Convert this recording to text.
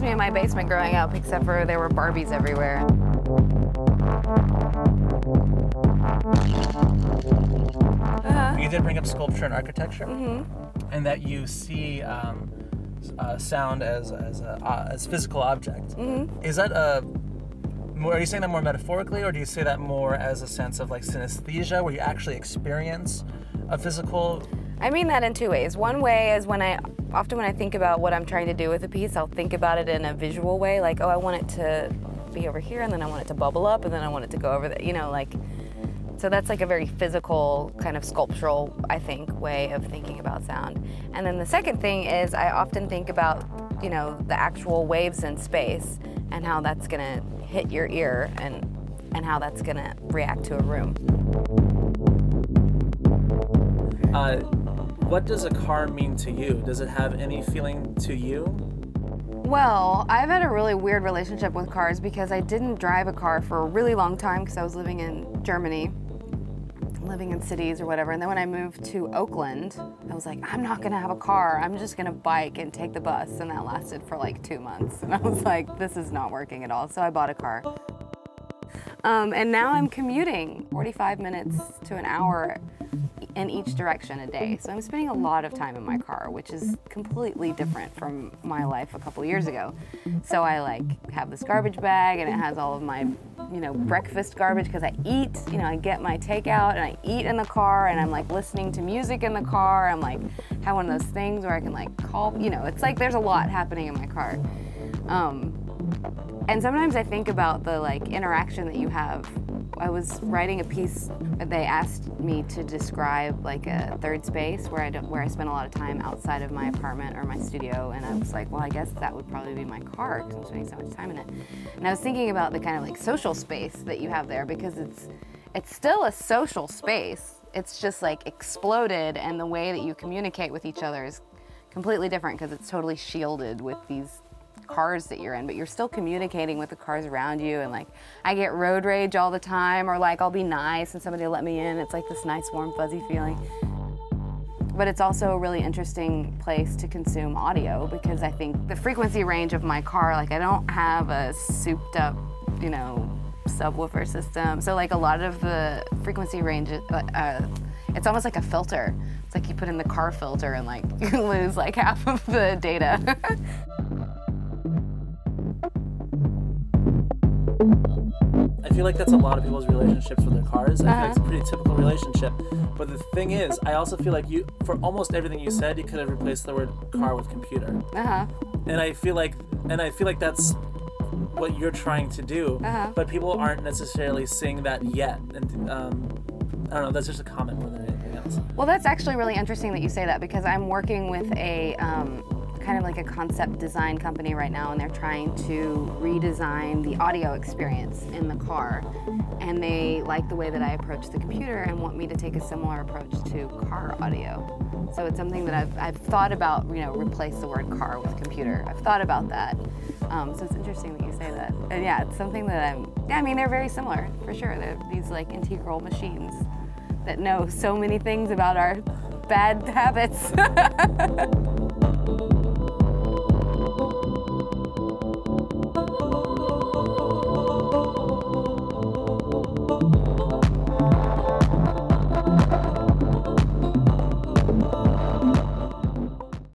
reminds me of my basement growing up, except for there were Barbies everywhere. You did bring up sculpture and architecture, and that you see sound as physical object. Is that a Are you saying that more metaphorically, or do you say that more as a sense of like synesthesia, where you actually experience a physical? I mean that in two ways. One way is often when I think about what I'm trying to do with a piece, I'll think about it in a visual way, like, oh, I want it to be over here, and then I want it to bubble up, and then I want it to go over there, you know, like. So that's like a very physical, kind of sculptural, I think, way of thinking about sound. And then the second thing is I often think about, you know, the actual waves in space and how that's gonna hit your ear and how that's gonna react to a room. What does a car mean to you? Does it have any feeling to you? Well, I've had a really weird relationship with cars because I didn't drive a car for a really long time because I was living in Germany, living in cities or whatever. And then when I moved to Oakland, I was like, I'm not gonna have a car. I'm just gonna bike and take the bus. And that lasted for like 2 months. And I was like, this is not working at all. So I bought a car. And now I'm commuting 45 minutes to an hour in each direction a day. So I'm spending a lot of time in my car, which is completely different from my life a couple years ago. So I like have this garbage bag and it has all of my, you know, breakfast garbage because I eat, you know, I get my takeout and I eat in the car and I'm like listening to music in the car. I'm like have one of those things where I can like call, you know, it's like there's a lot happening in my car. And sometimes I think about the like interaction that you have. I was writing a piece where they asked me to describe like a third space where I spent a lot of time outside of my apartment or my studio, and I was like, well, I guess that would probably be my car because I'm spending so much time in it. And I was thinking about the kind of like social space that you have there because it's still a social space. It's just like exploded, and the way that you communicate with each other is completely different because it's totally shielded with these cars that you're in, but you're still communicating with the cars around you. And like, I get road rage all the time, or like I'll be nice and somebody will let me in. It's like this nice, warm, fuzzy feeling. But it's also a really interesting place to consume audio because I think the frequency range of my car, like I don't have a souped up, you know, subwoofer system. So like a lot of the frequency range, it's almost like a filter. It's like you put in the car filter and like you lose like half of the data. I feel like that's a lot of people's relationships with their cars. I feel like it's a pretty typical relationship. But the thing is, I also feel like you, for almost everything you said, you could have replaced the word car with computer. And I feel like that's what you're trying to do. But people aren't necessarily seeing that yet. And I don't know. That's just a comment more than anything else. Well, that's actually really interesting that you say that because I'm working with a kind of like a concept design company right now, and they're trying to redesign the audio experience in the car, and they like the way that I approach the computer and want me to take a similar approach to car audio. So it's something that I've thought about, you know, replace the word car with computer. I've thought about that. So it's interesting that you say that. And yeah, it's something that I mean, they're very similar, for sure. They're these like integral machines that know so many things about our bad habits.